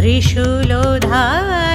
त्रिशूलोधारी